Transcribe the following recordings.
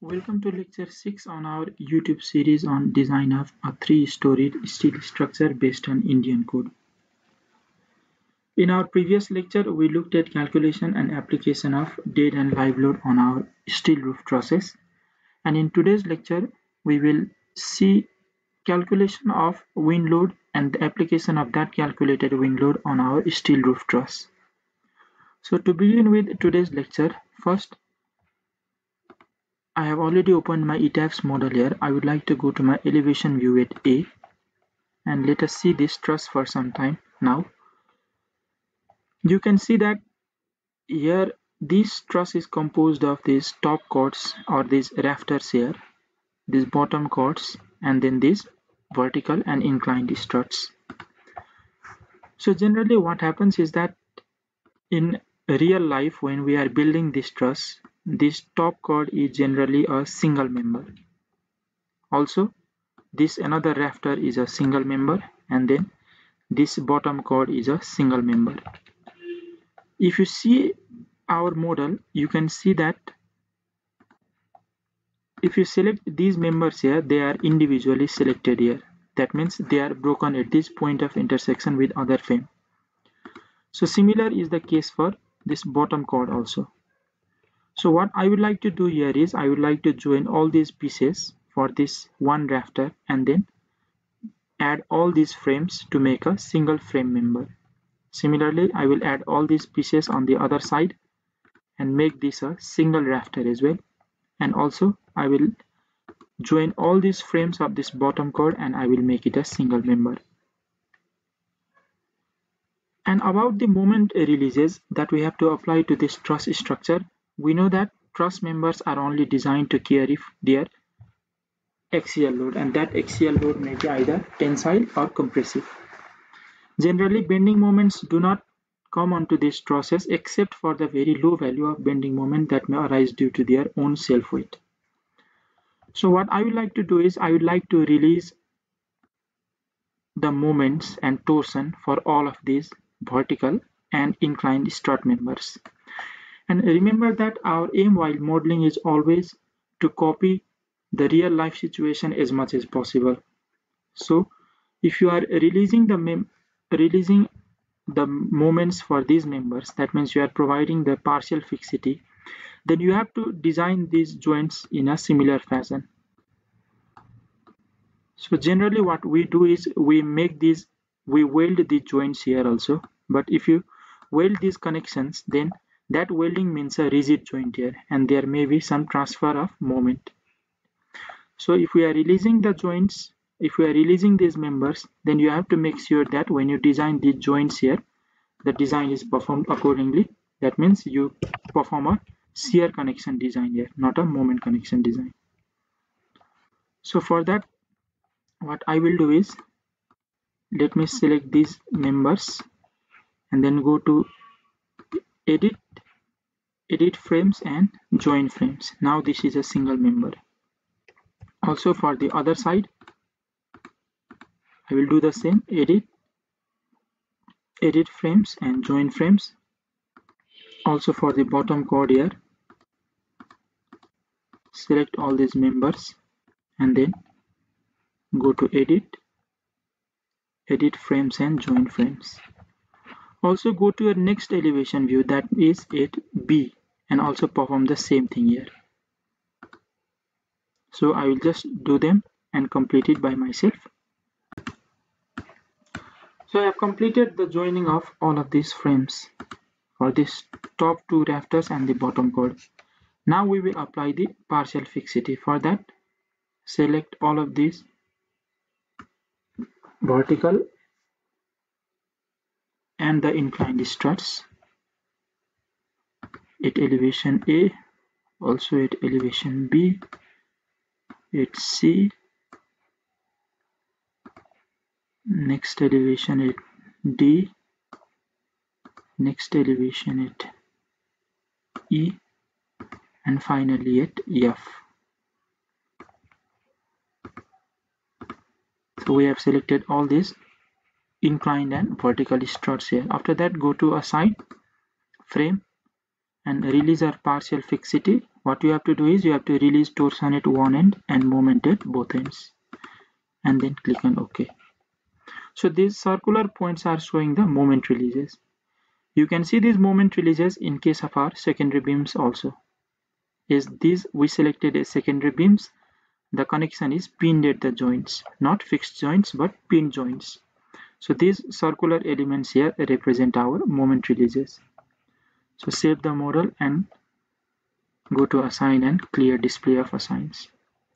Welcome to lecture 6 on our YouTube series on design of a 3-storied steel structure based on Indian code. In our previous lecture, we looked at calculation and application of dead and live load on our steel roof trusses. And in today's lecture, we will see calculation of wind load and the application of that calculated wind load on our steel roof truss. So to begin with today's lecture, first, I have already opened my ETABS model here. I would like to go to my elevation view at A, and let us see this truss for some time. Now you can see that here this truss is composed of these top cords or these rafters here, these bottom cords, and then these vertical and inclined struts. So generally what happens is that in real life when we are building this truss, this top cord is generally a single member. Also this another rafter is a single member, and then this bottom cord is a single member. If you see our model, you can see that if you select these members here, they are individually selected here. That means they are broken at this point of intersection with other frame. So similar is the case for this bottom cord also. So what I would like to do here is I would like to join all these pieces for this one rafter and then add all these frames to make a single frame member. Similarly, I will add all these pieces on the other side and make this a single rafter as well. And also I will join all these frames of this bottom cord and I will make it a single member. And about the moment releases that we have to apply to this truss structure, we know that truss members are only designed to carry their axial load, and that axial load may be either tensile or compressive. Generally, bending moments do not come onto these trusses except for the very low value of bending moment that may arise due to their own self weight. So what I would like to do is I would like to release the moments and torsion for all of these vertical and inclined strut members. And remember that our aim while modeling is always to copy the real life situation as much as possible. So if you are releasing the moments for these members, that means you are providing the partial fixity, then you have to design these joints in a similar fashion. So generally what we do is we weld the joints here also, but if you weld these connections, then that welding means a rigid joint here, and there may be some transfer of moment. So if we are releasing the joints, if we are releasing these members, then you have to make sure that when you design the joints here, the design is performed accordingly. That means you perform a shear connection design here, not a moment connection design. So for that, what I will do is, let me select these members and then go to edit frames and join frames. Now this is a single member. Also for the other side, I will do the same. Edit frames and join frames. Also for the bottom cord here, select all these members and then go to edit frames and join frames. Also go to your next elevation view, that is at B, and also perform the same thing here. So I will just do them and complete it by myself. So I have completed the joining of all of these frames for this top two rafters and the bottom cord. Now we will apply the partial fixity. For that, select all of these vertical and the inclined struts at elevation A, also at elevation B, at C, next elevation at D, next elevation at E, and finally at F. So we have selected all these inclined and vertical struts here. After that, go to assign frame and release or partial fixity, what you have to do is you have to release torsion at one end and moment at both ends, and then click on OK. So these circular points are showing the moment releases. You can see these moment releases in case of our secondary beams also. As these we selected as secondary beams, the connection is pinned at the joints, not fixed joints but pinned joints. So these circular elements here represent our moment releases. So save the model and go to assign and clear display of assigns.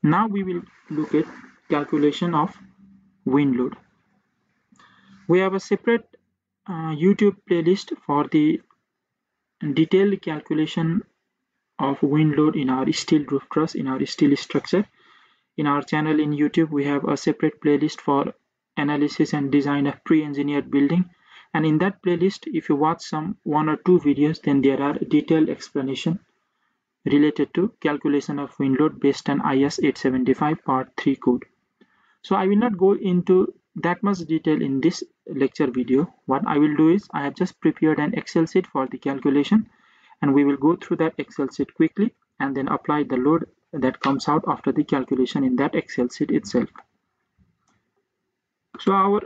Now we will look at calculation of wind load. We have a separate YouTube playlist for the detailed calculation of wind load in our steel roof truss, in our steel structure. In our channel in YouTube, we have a separate playlist for analysis and design of pre-engineered building, and in that playlist if you watch some 1 or 2 videos, then there are detailed explanation related to calculation of wind load based on IS 875 part 3 code. So I will not go into that much detail in this lecture video. What I will do is I have just prepared an Excel sheet for the calculation, and we will go through that Excel sheet quickly and then apply the load that comes out after the calculation in that Excel sheet itself. So our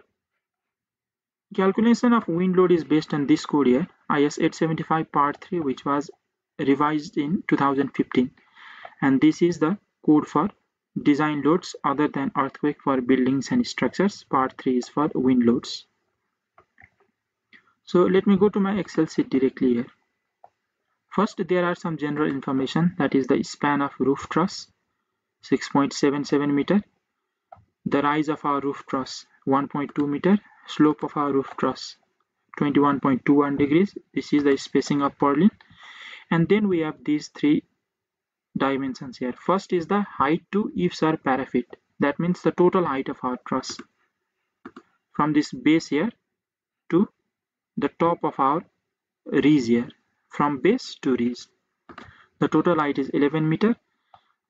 calculation of wind load is based on this code here, IS 875 part 3, which was revised in 2015, and this is the code for design loads other than earthquake for buildings and structures. Part 3 is for wind loads. So let me go to my Excel sheet directly here. First, there are some general information, that is the span of roof truss 6.77 meter, the rise of our roof truss 1.2 meter, slope of our roof truss 21.21 degrees. This is the spacing of purlin. And then we have these 3 dimensions here. First is the height to eaves or parapet, that means the total height of our truss from this base here to the top of our ridge here, from base to ridge. The total height is 11 meter.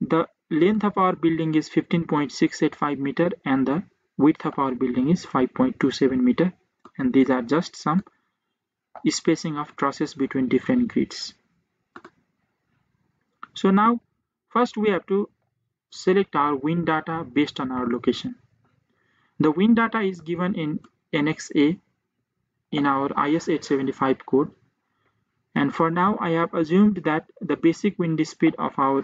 The length of our building is 15.685 meter, and the width of our building is 5.27 meter. And these are just some spacing of trusses between different grids. So now first we have to select our wind data based on our location. The wind data is given in NXA in our IS 875 code, and for now I have assumed that the basic wind speed of our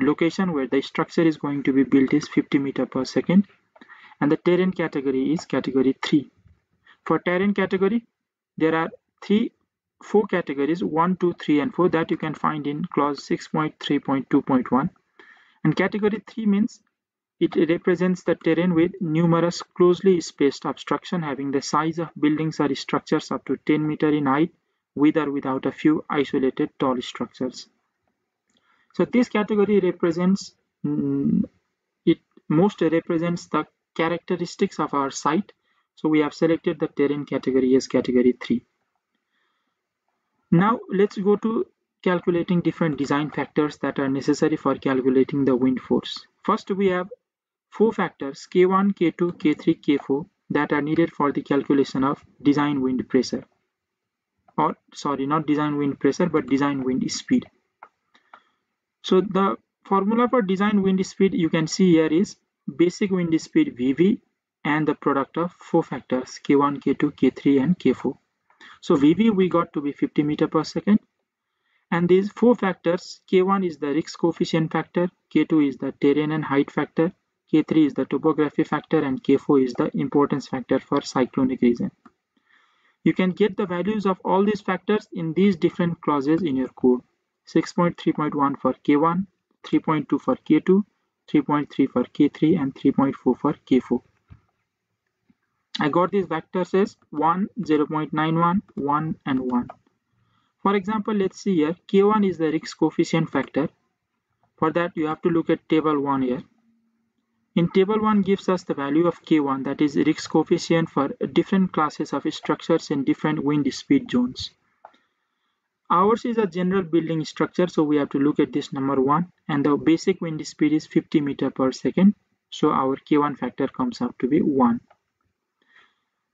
location where the structure is going to be built is 50 meters per second, and the terrain category is category 3. For terrain category there are 4 categories, 1, 2, 3, and 4, that you can find in clause 6.3.2.1. and category 3 means it represents the terrain with numerous closely spaced obstruction having the size of buildings or structures up to 10 meter in height, with or without a few isolated tall structures. So this category represents it most represents the characteristics of our site. So we have selected the terrain category as category 3. Now let's go to calculating different design factors that are necessary for calculating the wind force. First, we have 4 factors K1, K2, K3, K4 that are needed for the calculation of design wind pressure, or sorry, not design wind pressure but design wind speed. So the formula for design wind speed you can see here is basic wind speed VV and the product of 4 factors K1, K2, K3 and K4. So VV we got to be 50 meters per second, and these 4 factors, K1 is the risk coefficient factor, K2 is the terrain and height factor, K3 is the topography factor, and K4 is the importance factor for cyclonic region. You can get the values of all these factors in these different clauses in your code. 6.3.1 for K1, 3.2 for K2, 3.3 for K3 and 3.4 for K4. I got these vectors as 1, 0.91, 1 and 1. For example, let's see here, K1 is the risk coefficient factor. For that you have to look at table 1 here. In table 1 gives us the value of K1, that is risk coefficient for different classes of structures in different wind speed zones. Ours is a general building structure, so we have to look at this number 1, and the basic wind speed is 50 meters per second, so our K1 factor comes out to be 1.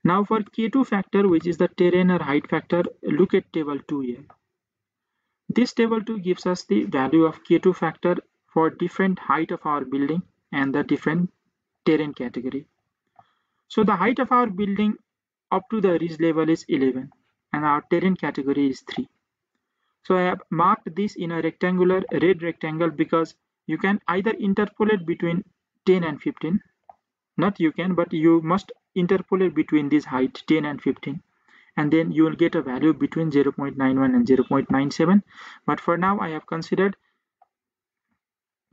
Now for K2 factor, which is the terrain or height factor, look at table 2 here. This table 2 gives us the value of K2 factor for different height of our building and the different terrain category. So the height of our building up to the ridge level is 11 and our terrain category is 3. So I have marked this in a rectangular red rectangle because you can either interpolate between 10 and 15. Not you can, but you must interpolate between this height 10 and 15. And then you will get a value between 0.91 and 0.97. But for now, I have considered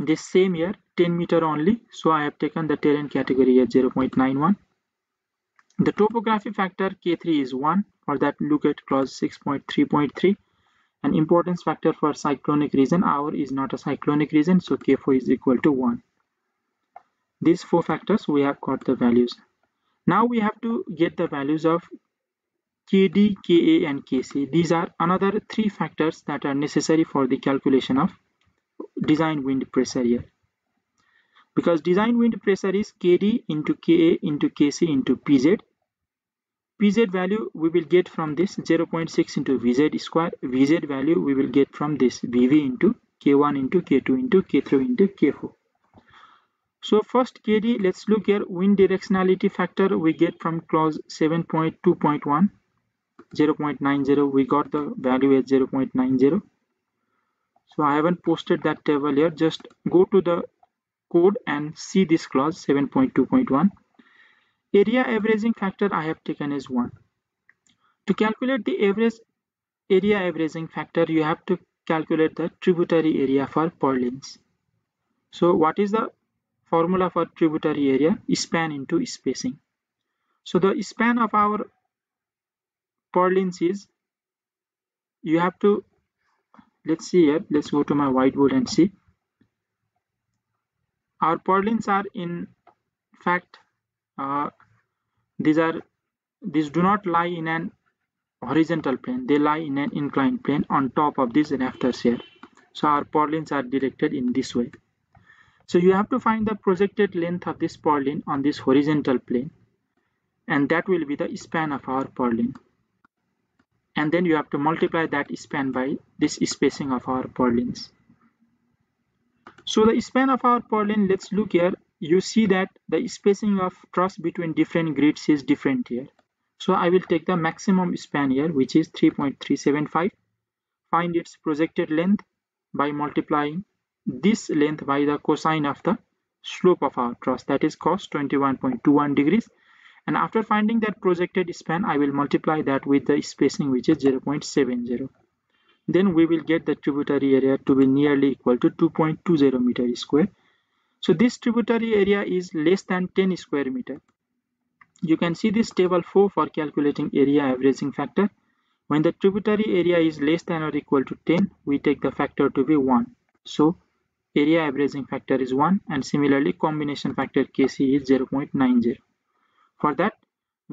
this same here 10 meter only. So I have taken the terrain category at 0.91. The topography factor K3 is 1. For that, look at clause 6.3.3. An importance factor for cyclonic region. Our is not a cyclonic region, so K4 is equal to 1. These four factors we have got the values. Now we have to get the values of Kd, Ka and Kc. These are another three factors that are necessary for the calculation of design wind pressure here. Because design wind pressure is Kd into Ka into Kc into Pz. Pz value we will get from this 0.6 into Vz square. Vz value we will get from this Vv into K1 into K2 into K3 into K4. So first Kd, let's look here. Wind directionality factor we get from clause 7.2.1. 0.90, we got the value at 0.90. So I haven't posted that table here. Just go to the code and see this clause 7.2.1. Area averaging factor I have taken as 1. To calculate the average area averaging factor, you have to calculate the tributary area for purlins. So what is the formula for tributary area? Span into spacing. So the span of our purlins is, you have to, let's see here, let's go to my whiteboard and see. Our purlins are in fact, these do not lie in an horizontal plane, they lie in an inclined plane on top of these rafters here. So our purlins are directed in this way. So you have to find the projected length of this purlin on this horizontal plane, and that will be the span of our purlin. And then you have to multiply that span by this spacing of our purlins. So the span of our purlin, let's look here. You see that the spacing of truss between different grids is different here. So I will take the maximum span here, which is 3.375. Find its projected length by multiplying this length by the cosine of the slope of our truss, that is cos 21.21 degrees. And after finding that projected span, I will multiply that with the spacing, which is 0.70. Then we will get the tributary area to be nearly equal to 2.20 meter square. So this tributary area is less than 10 square meter. You can see this table 4 for calculating area averaging factor. When the tributary area is less than or equal to 10, we take the factor to be 1. So area averaging factor is 1, and similarly combination factor Kc is 0.90. For that,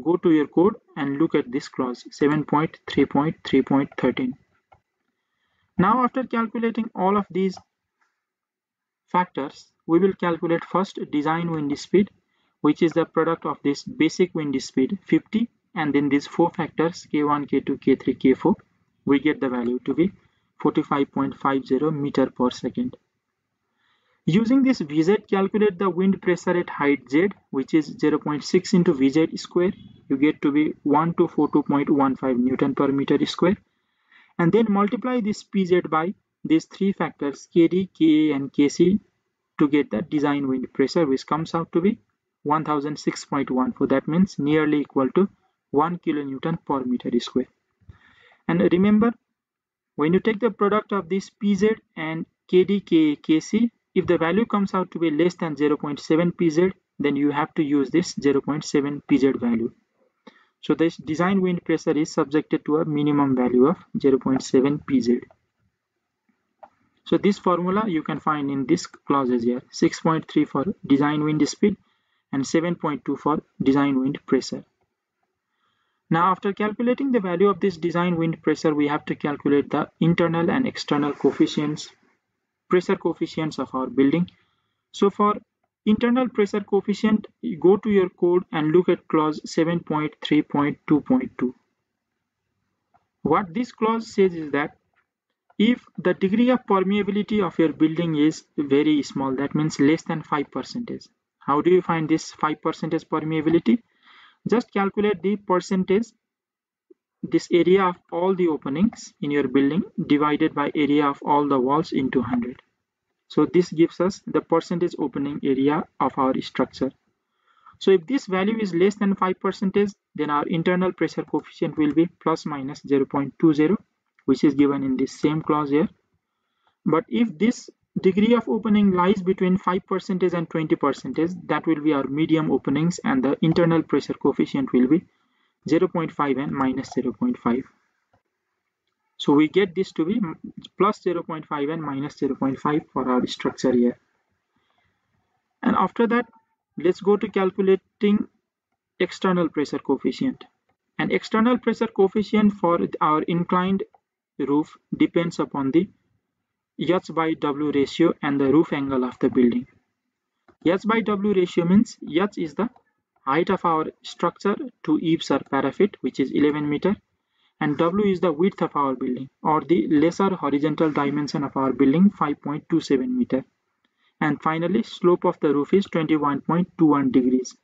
go to your code and look at this clause 7.3.3.13. Now, after calculating all of these factors, we will calculate first design wind speed, which is the product of this basic wind speed 50 and then these four factors K1, K2, K3, K4. We get the value to be 45.50 meter per second. Using this Vz, calculate the wind pressure at height Z, which is 0.6 into Vz square. You get to be 1242.15 Newton per meter square. And then multiply this Pz by these three factors Kd, Ka and Kc to get the design wind pressure, which comes out to be 1006.14. That means nearly equal to 1 kilonewton per meter square. And remember, when you take the product of this Pz and Kd, Ka, Kc, if the value comes out to be less than 0.7 Pz, then you have to use this 0.7 Pz value. So this design wind pressure is subjected to a minimum value of 0.7 Pz. So this formula you can find in this clauses here, 6.3 for design wind speed and 7.2 for design wind pressure. Now after calculating the value of this design wind pressure, we have to calculate the internal and external coefficients, pressure coefficients of our building. So for internal pressure coefficient, you go to your code and look at clause 7.3.2.2. What this clause says is that If the degree of permeability of your building is very small, that means less than 5%. How do you find this 5% permeability? Just calculate the percentage, this area of all the openings in your building divided by area of all the walls into 100. So this gives us the percentage opening area of our structure. So if this value is less than 5%, then our internal pressure coefficient will be plus minus 0.20, which is given in this same clause here. But if this degree of opening lies between 5% and 20%, that will be our medium openings, and the internal pressure coefficient will be 0.5 and minus 0.5. So we get this to be plus 0.5 and minus 0.5 for our structure here. And after that, let's go to calculating external pressure coefficient. An external pressure coefficient for our inclined roof depends upon the H/W ratio and the roof angle of the building. H/W ratio means H is the height of our structure to eaves or parapet, which is 11 meters, and W is the width of our building, or the lesser horizontal dimension of our building, 5.27 meters, and finally slope of the roof is 21.21 degrees.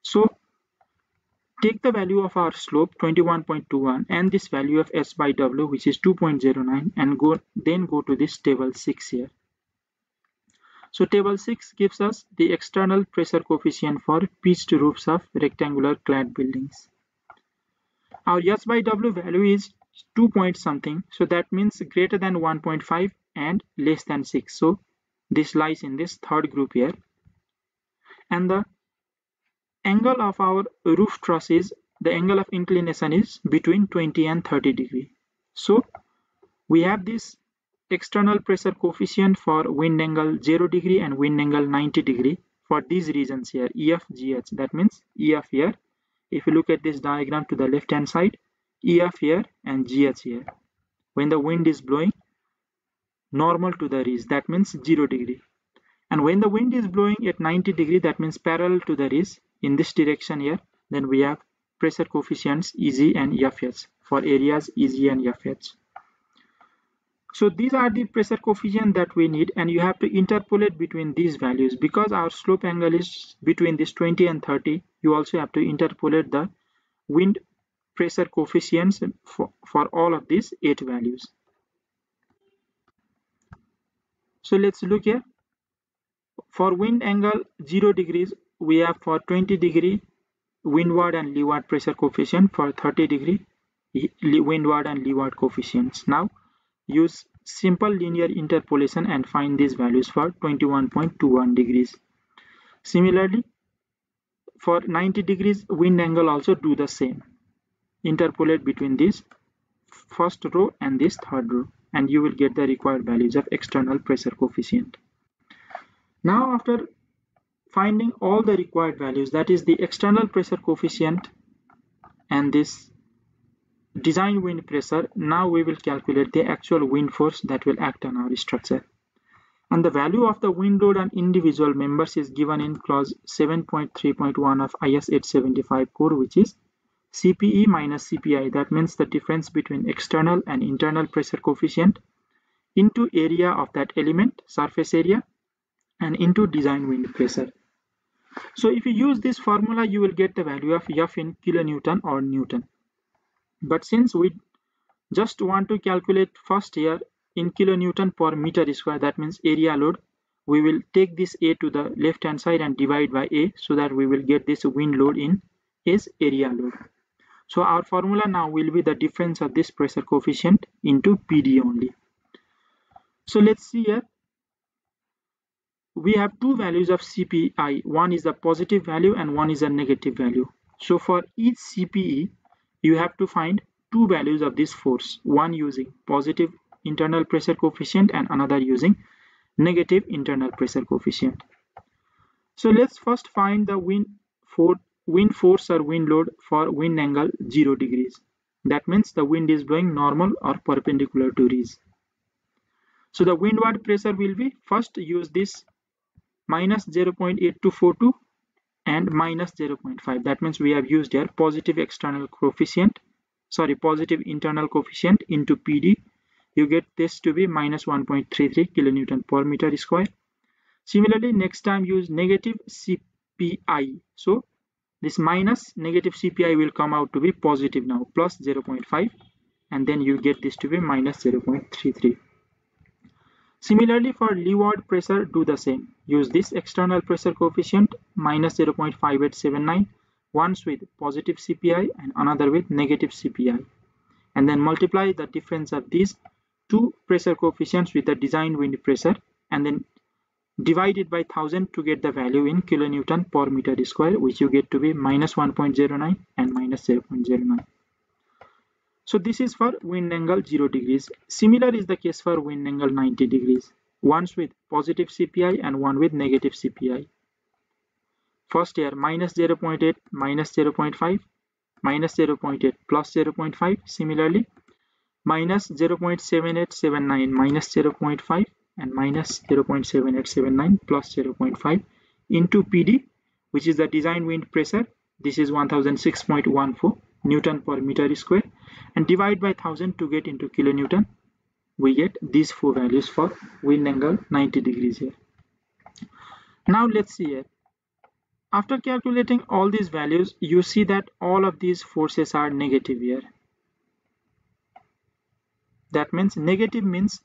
So take the value of our slope 21.21 and this value of S/W, which is 2.09, and then go to this table 6 here. So table 6 gives us the external pressure coefficient for pitched roofs of rectangular clad buildings. Our S/W value is 2 point something, so that means greater than 1.5 and less than 6. So this lies in this third group here. And the angle of our roof truss is, the angle of inclination is between 20 and 30 degrees. So we have this external pressure coefficient for wind angle 0 degree and wind angle 90 degree for these regions here, EF, GH. That means EF here, if you look at this diagram to the left hand side, EF here and GH here. When the wind is blowing normal to the ridge, that means 0 degree, and when the wind is blowing at 90 degree, that means parallel to the ridge in this direction here, then we have pressure coefficients Eg and Fh for areas Eg and Fh. So these are the pressure coefficients that we need, and you have to interpolate between these values. Because our slope angle is between this 20 and 30, you also have to interpolate the wind pressure coefficients for all of these 8 values. So let's look here. For wind angle 0 degrees, we have for 20 degree windward and leeward pressure coefficient, for 30 degree windward and leeward coefficients. Now use simple linear interpolation and find these values for 21.21 degrees. Similarly, for 90 degrees wind angle also do the same. Interpolate between this first row and this third row, and you will get the required values of external pressure coefficient. Now after finding all the required values, that is the external pressure coefficient and this design wind pressure, now we will calculate the actual wind force that will act on our structure. And the value of the wind load on individual members is given in clause 7.3.1 of IS 875 code, which is CPE minus CPI. That means the difference between external and internal pressure coefficient into area of that element, surface area, and into design wind pressure. So if you use this formula, you will get the value of F in kilonewton or newton. But since we just want to calculate first here in kilonewton per meter square, that means area load, we will take this A to the left hand side and divide by A, so that we will get this wind load in is area load. So our formula now will be the difference of this pressure coefficient into Pd only. So let's see here. We have two values of CPI. One is the positive value and one is a negative value. So for each CPE, you have to find two values of this force, one using positive internal pressure coefficient and another using negative internal pressure coefficient. So let's first find the wind force or wind load for wind angle 0 degrees. That means the wind is blowing normal or perpendicular to ridge. So the windward pressure will be, first use this minus 0.8242 and minus 0.5. That means we have used here positive internal coefficient into Pd you get this to be minus 1.33 kilonewton per meter square. Similarly, next time use negative CPI. So this minus negative CPI will come out to be positive now, plus 0.5, and then you get this to be minus 0.33. Similarly, for leeward pressure, do the same. Use this external pressure coefficient, minus 0.5879, once with positive CPI and another with negative CPI. And then multiply the difference of these two pressure coefficients with the design wind pressure, and then divide it by 1000 to get the value in kilonewton per meter square, which you get to be minus 1.09 and minus 0.09. So this is for wind angle 0 degrees. Similar is the case for wind angle 90 degrees, once with positive CPI and one with negative CPI. First here minus 0.8, minus 0.5, minus 0.8, plus 0.5. Similarly, minus 0.7879, minus 0.5, and minus 0.7879, plus 0.5 into Pd, which is the design wind pressure. This is 1006.14 newton per meter square, and divide by 1000 to get into kilonewton. We get these four values for wind angle 90 degrees here. Now let's see here. After calculating all these values, you see that all of these forces are negative here. That means negative means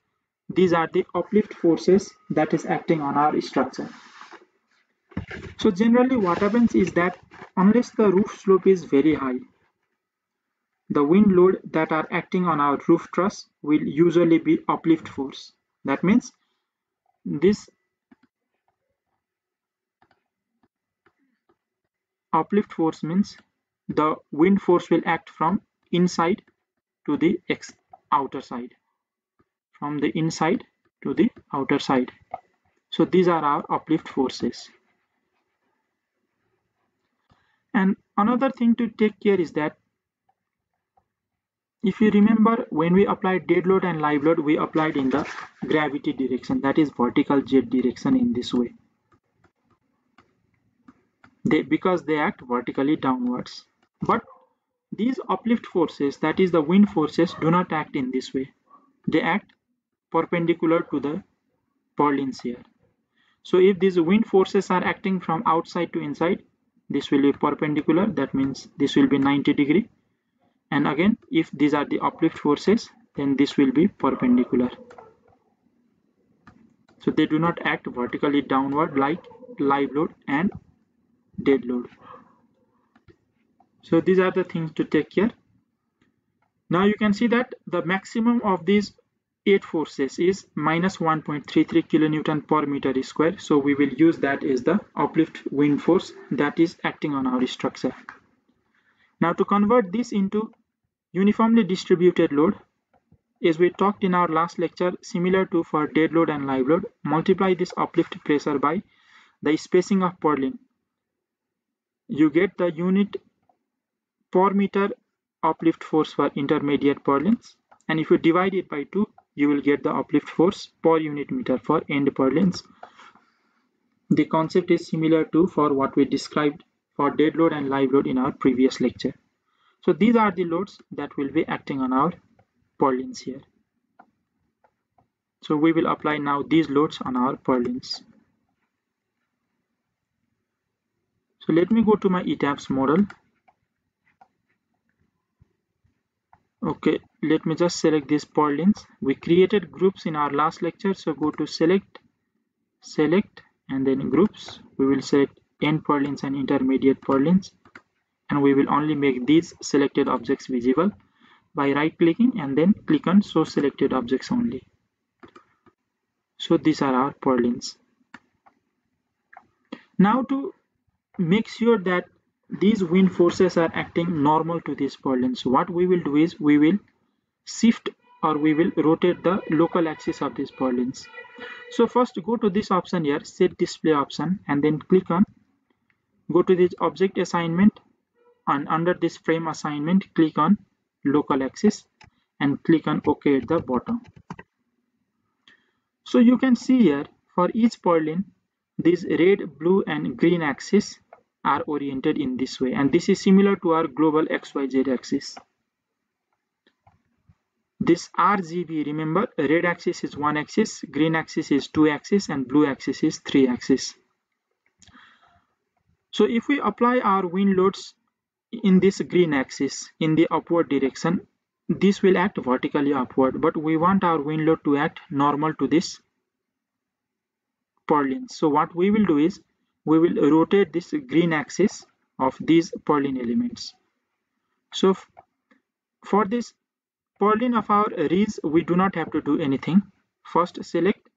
these are the uplift forces that is acting on our structure. So generally what happens is that unless the roof slope is very high, the wind load that are acting on our roof truss will usually be uplift force. That means this uplift force means the wind force will act from inside to the outer side. From the inside to the outer side. So these are our uplift forces. And another thing to take care is that if you remember, when we applied dead load and live load, we applied in the gravity direction, that is vertical jet direction in this way. Because they act vertically downwards. But these uplift forces, that is the wind forces, do not act in this way. They act perpendicular to the purlins here. So if these wind forces are acting from outside to inside, this will be perpendicular, that means this will be 90 degree, and again if these are the uplift forces, then this will be perpendicular. So they do not act vertically downward like live load and dead load. So these are the things to take care. Now you can see that the maximum of these 8 forces is minus 1.33 kilonewton per meter square. So we will use that as the uplift wind force that is acting on our structure. Now to convert this into uniformly distributed load, as we talked in our last lecture, similar to for dead load and live load, multiply this uplift pressure by the spacing of purlin. You get the unit per meter uplift force for intermediate purlins, and if you divide it by 2, you will get the uplift force per unit meter for end purlins. The concept is similar to for what we described for dead load and live load in our previous lecture. So these are the loads that will be acting on our purlins here. So we will apply now these loads on our purlins. So let me go to my ETABS model. Okay, let me just select these purlins. We created groups in our last lecture, so go to select and then groups. We will select end purlins and intermediate purlins, and we will only make these selected objects visible by right clicking and then click on show selected objects only. So these are our purlins. Now to make sure that these wind forces are acting normal to these purlins, what we will do is we will shift or we will rotate the local axis of these purlins. So first go to this option here, set display option, and then click on, go to this object assignment, and under this frame assignment click on local axis and click on OK at the bottom. So you can see here for each purlin these red, blue and green axis are oriented in this way, and this is similar to our global XYZ axis. This RGB, remember, red axis is one axis, green axis is two axis, and blue axis is three axis. So if we apply our wind loads in this green axis in the upward direction, this will act vertically upward, but we want our wind load to act normal to this purlin. So what we will do is we will rotate this green axis of these purlin elements. So for this purlin of our ridge, we do not have to do anything. First select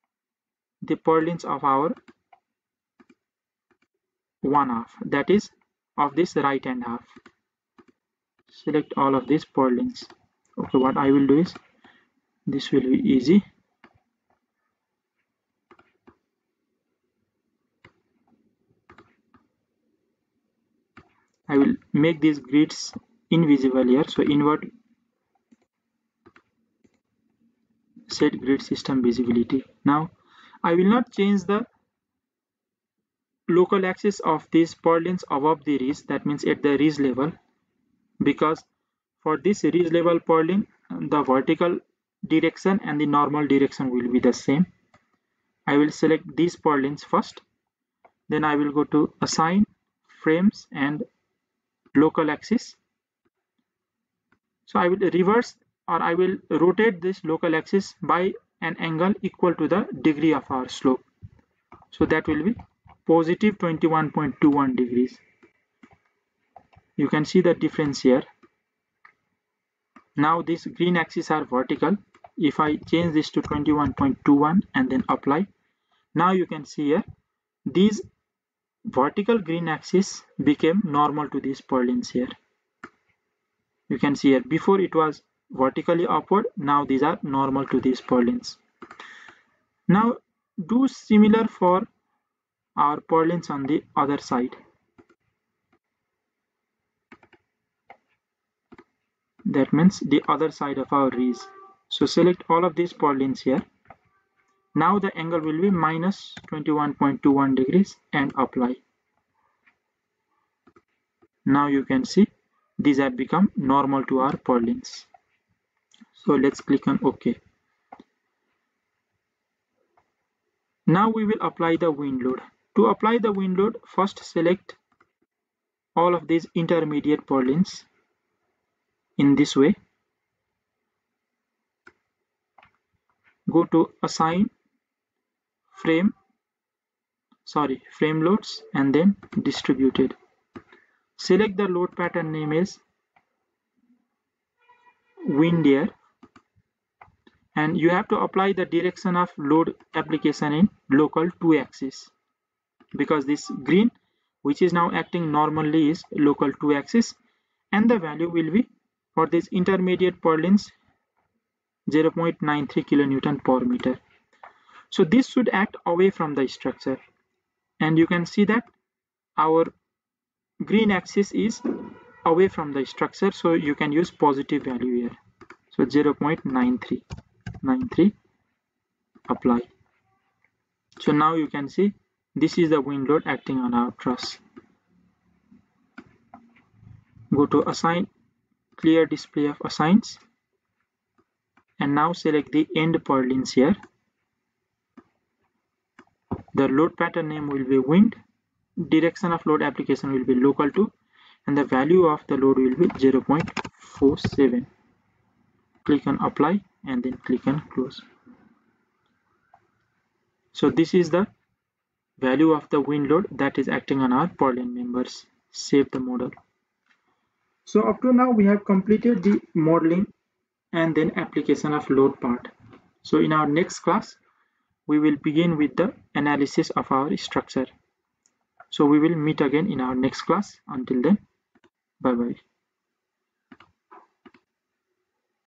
the purlins of our one half, that is of this right hand half. Select all of these purlins. Okay, what I will do is, this will be easy. I will make these grids invisible here. So invert set grid system visibility. Now I will not change the local axis of these purlins above the ridge, that means at the ridge level, because for this ridge level purlin, the vertical direction and the normal direction will be the same. I will select these purlins first, then I will go to assign frames and local axis. So I will reverse, or I will rotate this local axis by an angle equal to the degree of our slope. So that will be positive 21.21 degrees. You can see the difference here. Now these green axes are vertical. If I change this to 21.21 and then apply, now you can see here these vertical green axis became normal to these purlins here. You can see here, before it was vertically upward, now these are normal to these purlins. Now do similar for our purlins on the other side. That means the other side of our ridge. So select all of these purlins here. Now the angle will be minus 21.21 degrees and apply. Now you can see these have become normal to our purlins. So let's click on OK. Now we will apply the wind load. To apply the wind load, first select all of these intermediate purlins in this way. Go to assign frame loads and then distributed. Select the load pattern name as wind here, and you have to apply the direction of load application in local two axis, because this green, which is now acting normally, is local two axis, and the value will be for these intermediate purlins 0.93 kilonewton per meter. So this should act away from the structure, and you can see that our green axis is away from the structure, so you can use positive value here. So 0.93 apply. So now you can see this is the wind load acting on our truss. Go to assign, clear display of assigns, and now select the end purlins here. The load pattern name will be wind, direction of load application will be local to, and the value of the load will be 0.47. Click on apply and then click on close. So this is the value of the wind load that is acting on our purlin members. Save the model. So up to now we have completed the modeling and then application of load part. So in our next class, we will begin with the analysis of our structure. So we will meet again in our next class. Until then, bye bye.